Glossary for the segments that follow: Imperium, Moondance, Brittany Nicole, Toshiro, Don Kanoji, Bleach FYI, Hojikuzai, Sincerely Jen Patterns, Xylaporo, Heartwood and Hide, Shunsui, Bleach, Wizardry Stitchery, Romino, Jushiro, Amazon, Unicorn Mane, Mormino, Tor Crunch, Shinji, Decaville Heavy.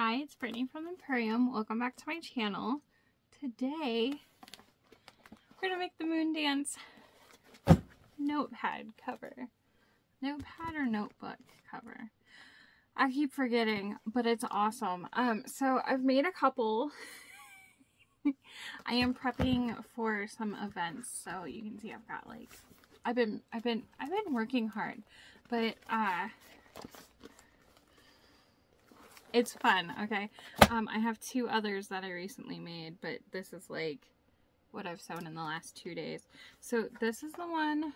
Hi, it's Brittany from Imperium. Welcome back to my channel. Today, we're gonna make the Moondance notepad cover. Notepad or notebook cover. I keep forgetting, but it's awesome. So I've made a couple. I am prepping for some events, so you can see I've got like I've been working hard, but it's fun, okay? I have two others that I recently made, but this is like what I've sewn in the last 2 days. So this is the one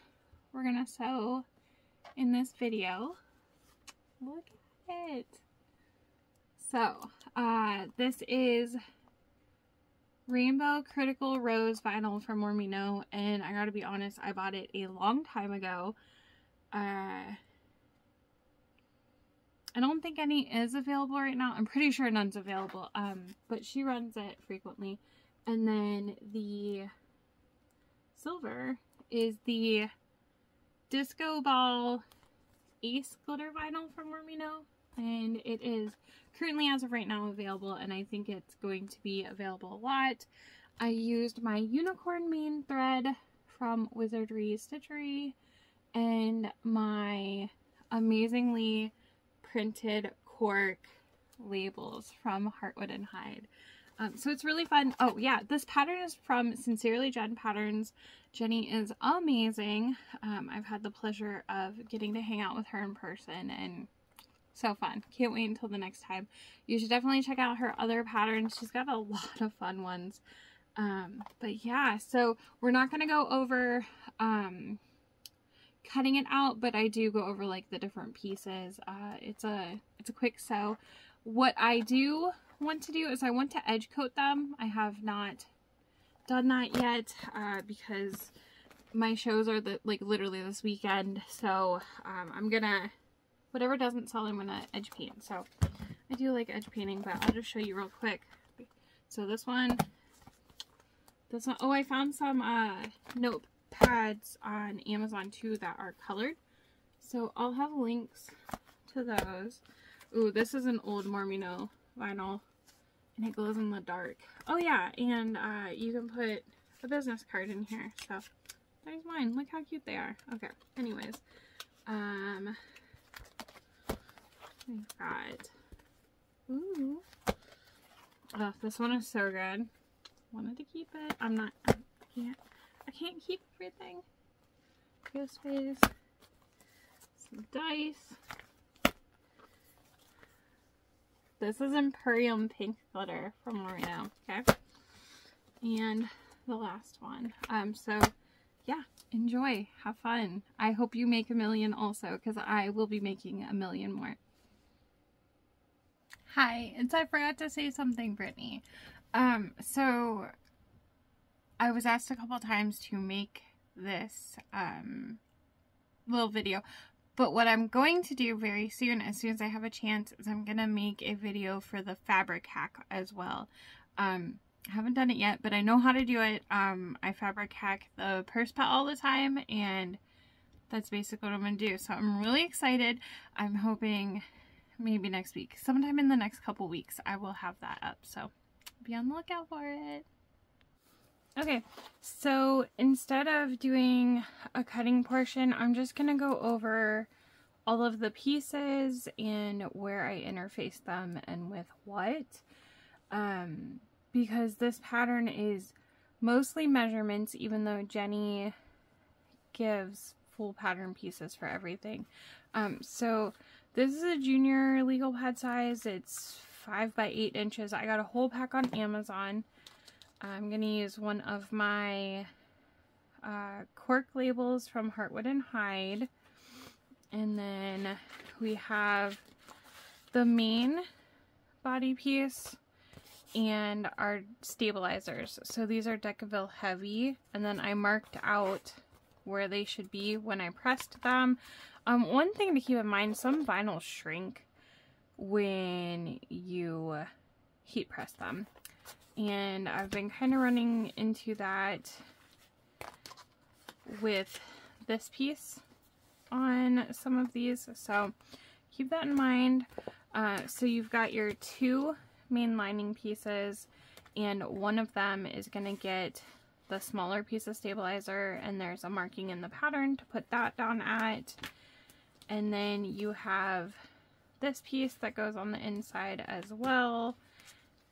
we're gonna sew in this video. Look at it. So this is Rainbow Critical Rose Vinyl from Mormino, and I gotta be honest, I bought it a long time ago. I don't think any is available right now. I'm pretty sure none's available, but she runs it frequently. And then the silver is the Disco Ball Ace Glitter Vinyl from Romino, and it is currently, as of right now, available, and I think it's going to be available a lot. I used my Unicorn Mane thread from Wizardry Stitchery and my amazingly printed cork labels from Heartwood and Hide. So it's really fun. Oh yeah, this pattern is from Sincerely Jen Patterns. Jenny is amazing. I've had the pleasure of getting to hang out with her in person, and so fun. Can't wait until the next time. You should definitely check out her other patterns. She's got a lot of fun ones. But yeah, so we're not going to go over cutting it out, but I do go over like the different pieces. It's a quick sew. What I do want to do is I want to edge coat them. I have not done that yet because my shows are literally this weekend, so I'm gonna, whatever doesn't sell, I'm gonna edge paint. So I do like edge painting, but I'll just show you real quick. So this one, oh, I found some notepads on Amazon too that are colored, so I'll have links to those. Ooh, this is an old Mormino vinyl, and it glows in the dark. Oh yeah, and you can put a business card in here. So there's mine. Look how cute they are. Okay. Anyways, we've got, ooh, oh, this one is so good. Wanted to keep it. I can't keep everything. Ghost space. Some dice. This is Imperium Pink Glitter from Mormino, okay? And the last one. So yeah, enjoy, have fun. I hope you make a million also, because I will be making a million more. Hi, and so I forgot to say something, Brittany. So I was asked a couple times to make this little video. But what I'm going to do very soon, as soon as I have a chance, is I'm going to make a video for the fabric hack as well. I haven't done it yet, but I know how to do it. I fabric hack the purse pet all the time, and that's basically what I'm going to do. So I'm really excited. I'm hoping maybe next week. Sometime in the next couple weeks, I will have that up. So be on the lookout for it. Okay, so instead of doing a cutting portion, I'm just going to go over all of the pieces and where I interface them and with what, because this pattern is mostly measurements, even though Jenny gives full pattern pieces for everything. So this is a junior legal pad size. It's 5 by 8 inches. I got a whole pack on Amazon. I'm going to use one of my cork labels from Heartwood and Hide. And then we have the main body piece and our stabilizers. So these are Decaville Heavy. And then I marked out where they should be when I pressed them. One thing to keep in mind, some vinyls shrink when you heat press them. And I've been kind of running into that with this piece on some of these, so keep that in mind. So you've got your two main lining pieces, and one of them is going to get the smaller piece of stabilizer, and there's a marking in the pattern to put that down at. And then you have this piece that goes on the inside as well,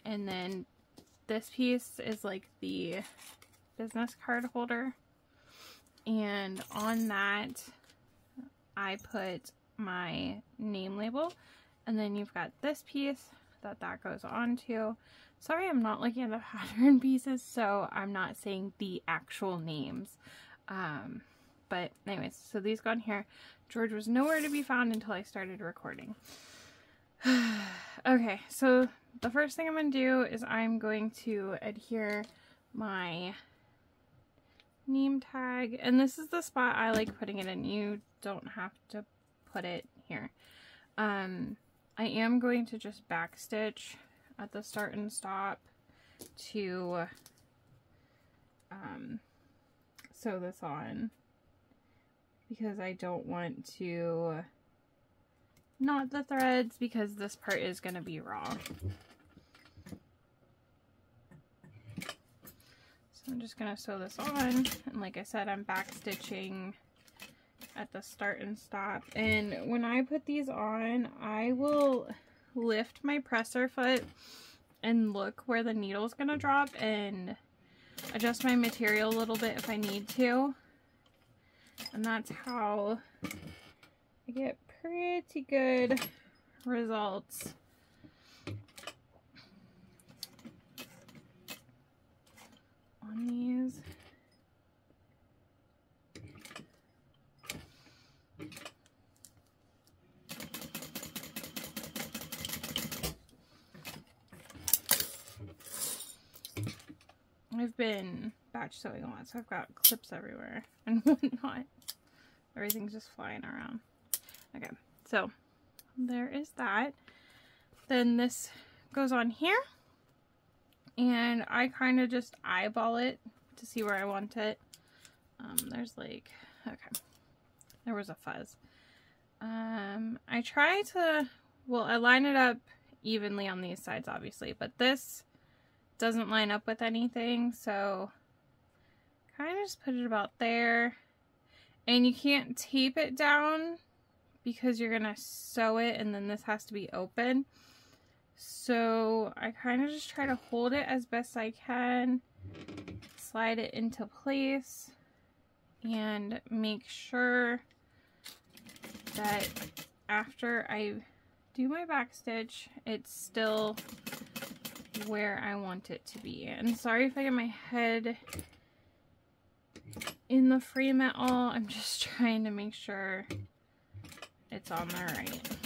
and then this piece is like the business card holder, and on that I put my name label. And then you've got this piece that goes on to. Sorry, I'm not looking at the pattern pieces, so I'm not saying the actual names. But anyways, so these go on here. George was nowhere to be found until I started recording. Okay, so the first thing I'm going to do is I'm going to adhere my name tag. And this is the spot I like putting it in. You don't have to put it here. I am going to just backstitch at the start and stop to sew this on, because I don't want to knot the threads, because this part is going to be raw. So I'm just going to sew this on, and like I said, I'm backstitching at the start and stop. And when I put these on, I will lift my presser foot and look where the needle's gonna drop and adjust my material a little bit if I need to. And that's how I get pretty good results. On these. I've been batch sewing a lot, so I've got clips everywhere and whatnot. Everything's just flying around. Okay, so there is that. Then this goes on here, and I kind of just eyeball it to see where I want it. There's like, okay, there was a fuzz. I try to, well, I line it up evenly on these sides, obviously, but this doesn't line up with anything, so kind of just put it about there. And you can't tape it down because you're gonna sew it and then this has to be open, so I kind of just try to hold it as best I can, slide it into place, and make sure that after I do my back stitch it's still where I want it to be. And sorry if I get my head in the frame at all, I'm just trying to make sure it's on there right.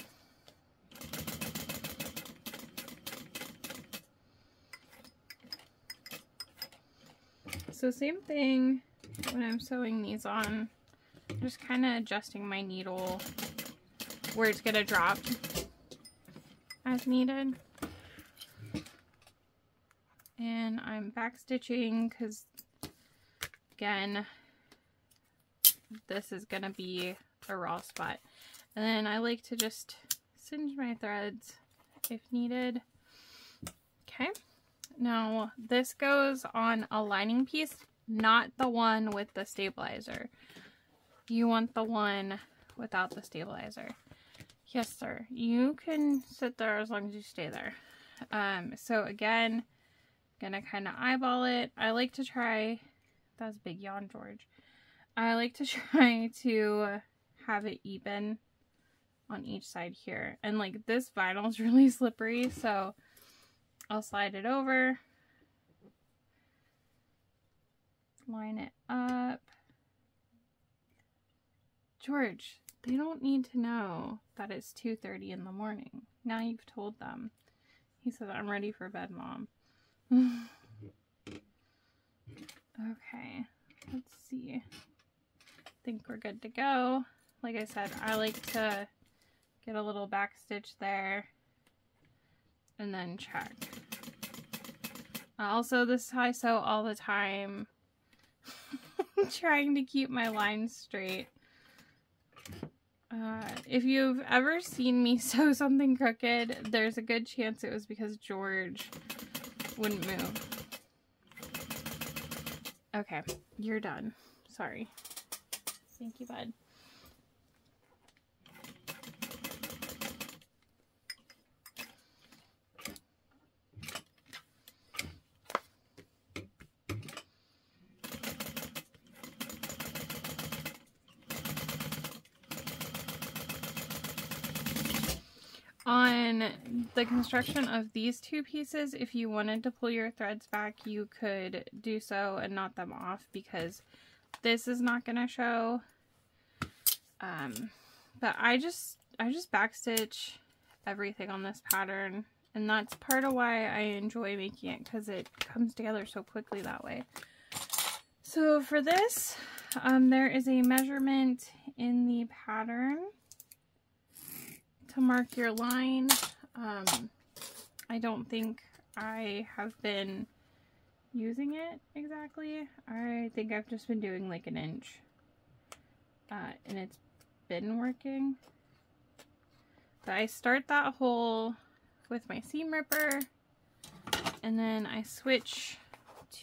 So same thing when I'm sewing these on, I'm just kind of adjusting my needle where it's gonna drop as needed. And I'm back stitching because, again, this is going to be a raw spot. And then I like to just singe my threads if needed. Okay. Now this goes on a lining piece, not the one with the stabilizer. You want the one without the stabilizer. Yes, sir. You can sit there as long as you stay there. So again, gonna kind of eyeball it. I like to try, that was a big yawn, George. I like to try to have it even on each side here. And like this vinyl is really slippery, so I'll slide it over, line it up. George, they don't need to know that it's 2:30 in the morning. Now you've told them. He says, I'm ready for bed, Mom. Okay, let's see. I think we're good to go. Like I said, I like to get a little back stitch there and then check. Also, this is how I sew all the time. Trying to keep my lines straight. If you've ever seen me sew something crooked, there's a good chance it was because George wouldn't move. Okay, you're done. Sorry. Thank you, bud. On the construction of these two pieces, if you wanted to pull your threads back, you could do so and knot them off, because this is not going to show. But I just backstitch everything on this pattern, and that's part of why I enjoy making it, because it comes together so quickly that way. So for this, there is a measurement in the pattern to mark your line. I don't think I have been using it exactly. I think I've just been doing like an inch, and it's been working. But I start that hole with my seam ripper, and then I switch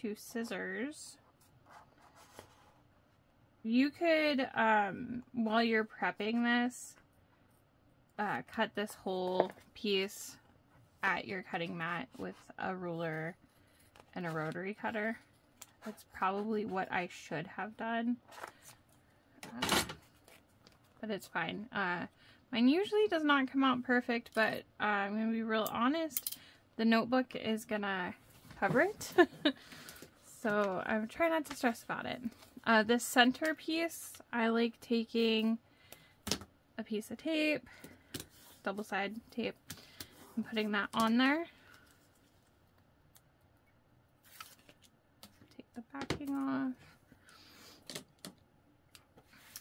to scissors. You could, while you're prepping this, cut this whole piece at your cutting mat with a ruler and a rotary cutter. That's probably what I should have done, but it's fine. Mine usually does not come out perfect, but I'm gonna be real honest, the notebook is gonna cover it. So I'm trying not to stress about it. This center piece, I like taking a piece of tape, double side tape, and putting that on there. Take the backing off.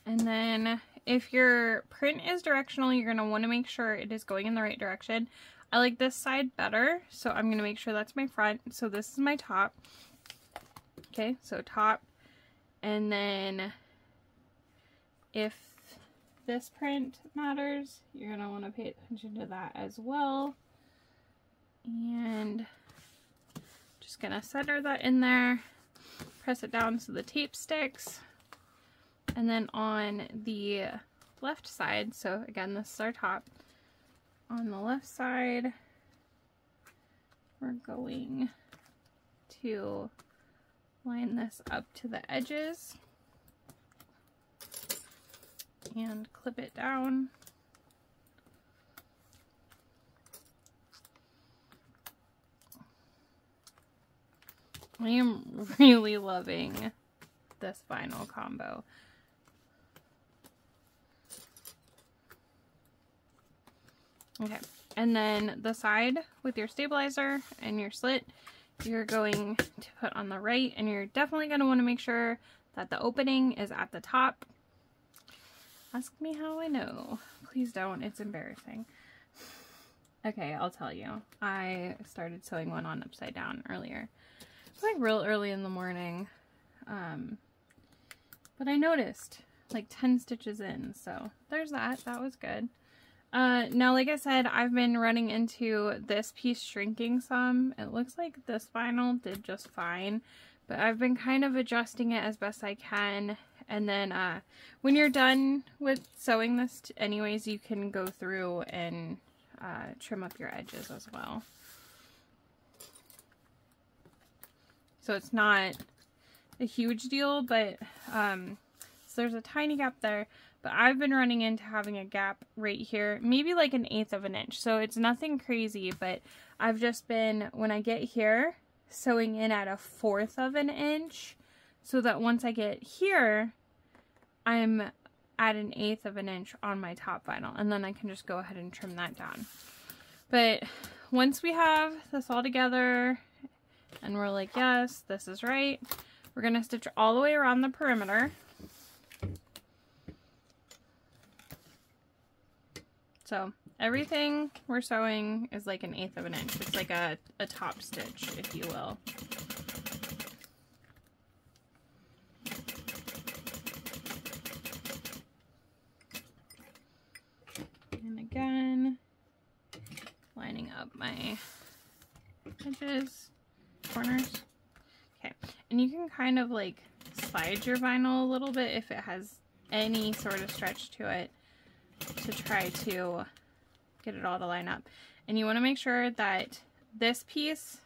And then if your print is directional, you're going to want to make sure it is going in the right direction. I like this side better, so I'm going to make sure that's my front. So this is my top. Okay, so top. And then if this print matters, you're going to want to pay attention to that as well. And just going to center that in there, press it down so the tape sticks. And then on the left side, so again, this is our top. On the left side, we're going to line this up to the edges and clip it down. I am really loving this vinyl combo. Okay, and then the side with your stabilizer and your slit, you're going to put on the right, and you're definitely going to want to make sure that the opening is at the top. Ask me how I know. Please don't. It's embarrassing. Okay, I'll tell you. I started sewing one on upside down earlier. It's like real early in the morning. But I noticed like 10 stitches in. So there's that. That was good. Now, like I said, I've been running into this piece shrinking some. It looks like this vinyl did just fine. But I've been kind of adjusting it as best I can. And then when you're done with sewing this anyways, you can go through and trim up your edges as well. So it's not a huge deal, but so there's a tiny gap there. But I've been running into having a gap right here, maybe like 1/8 of an inch. So it's nothing crazy, but I've just been, when I get here, sewing in at 1/4 of an inch. So that once I get here, I'm at 1/8 of an inch on my top vinyl, and then I can just go ahead and trim that down. But once we have this all together and we're like, yes, this is right, we're going to stitch all the way around the perimeter. So everything we're sewing is like 1/8 of an inch. It's like a top stitch, if you will. my edges, corners. Okay, and you can kind of like slide your vinyl a little bit if it has any sort of stretch to it to try to get it all to line up. And you want to make sure that this piece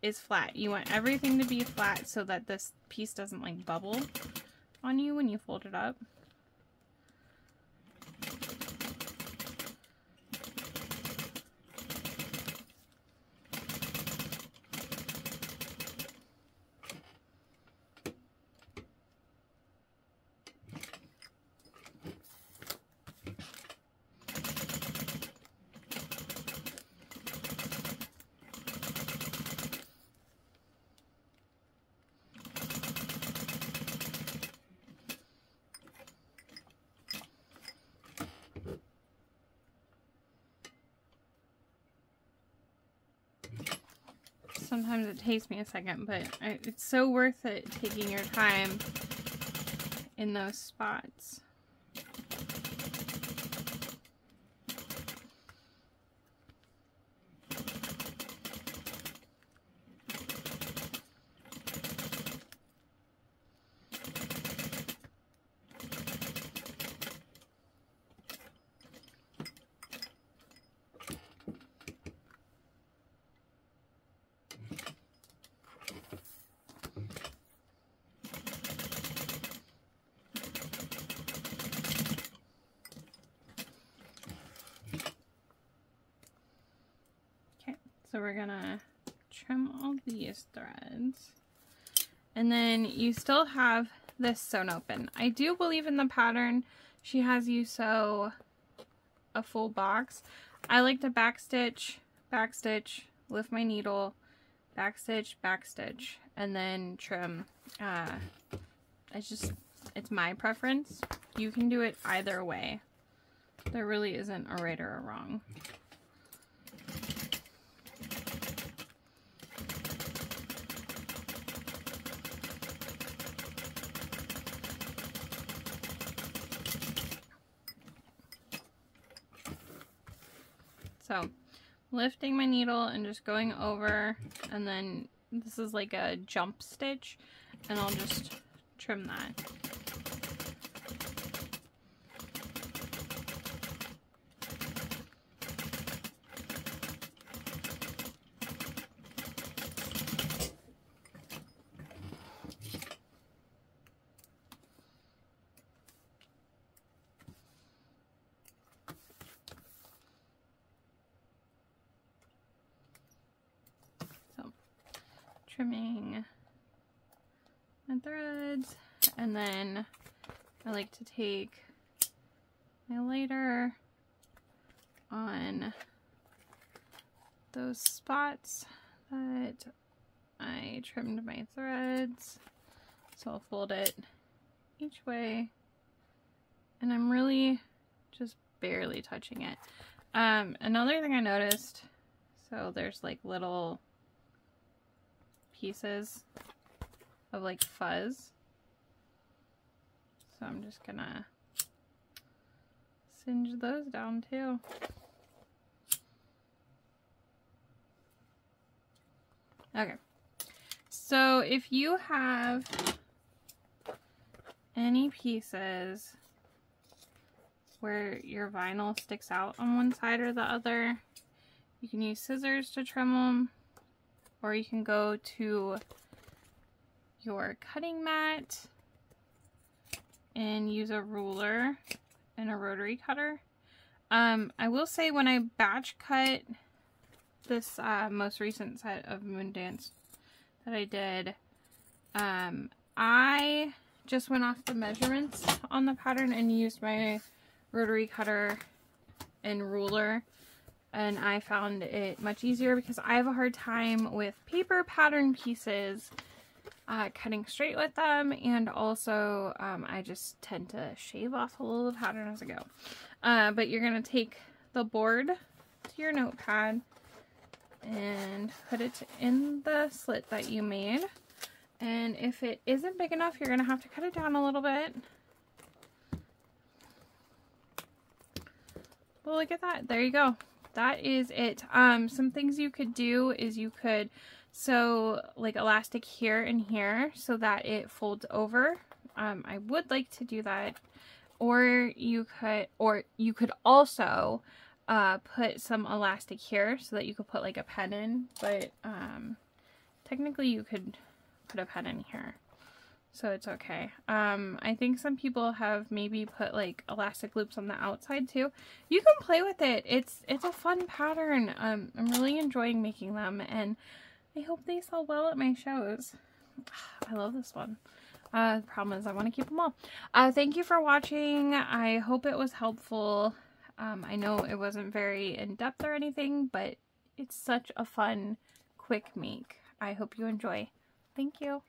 is flat. You want everything to be flat so that this piece doesn't like bubble on you when you fold it up. Sometimes it takes me a second, but it's so worth it taking your time in those spots. So we're gonna trim all these threads, and then you still have this sewn open. I do believe in the pattern she has you sew a full box. I like to backstitch, lift my needle, backstitch, and then trim. It's my preference. You can do it either way. There really isn't a right or a wrong. So lifting my needle and just going over, and then this is like a jump stitch, and I'll just trim that. Trimming my threads, and then I like to take my lighter on those spots that I trimmed my threads, so I'll fold it each way, and I'm really just barely touching it. Another thing I noticed, so there's like little pieces of like fuzz, so I'm just gonna singe those down too. Okay, so if you have any pieces where your vinyl sticks out on one side or the other, you can use scissors to trim them, or you can go to your cutting mat and use a ruler and a rotary cutter. I will say, when I batch cut this most recent set of Moondance that I did, I just went off the measurements on the pattern and used my rotary cutter and ruler. And I found it much easier because I have a hard time with paper pattern pieces cutting straight with them, and also I just tend to shave off a little pattern as I go. But you're going to take the board to your notepad and put it in the slit that you made, and if it isn't big enough, you're going to have to cut it down a little bit. But look at that, there you go. that is it. Some things you could do is you could sew like elastic here and here so that it folds over. I would like to do that. Or you could also put some elastic here so that you could put like a pen in, but technically you could put a pen in here, so it's okay. I think some people have maybe put like elastic loops on the outside too. You can play with it. It's a fun pattern. I'm really enjoying making them, and I hope they sell well at my shows. I love this one. The problem is I want to keep them all. Thank you for watching. I hope it was helpful. I know it wasn't very in-depth or anything, but it's such a fun, quick make. I hope you enjoy. Thank you.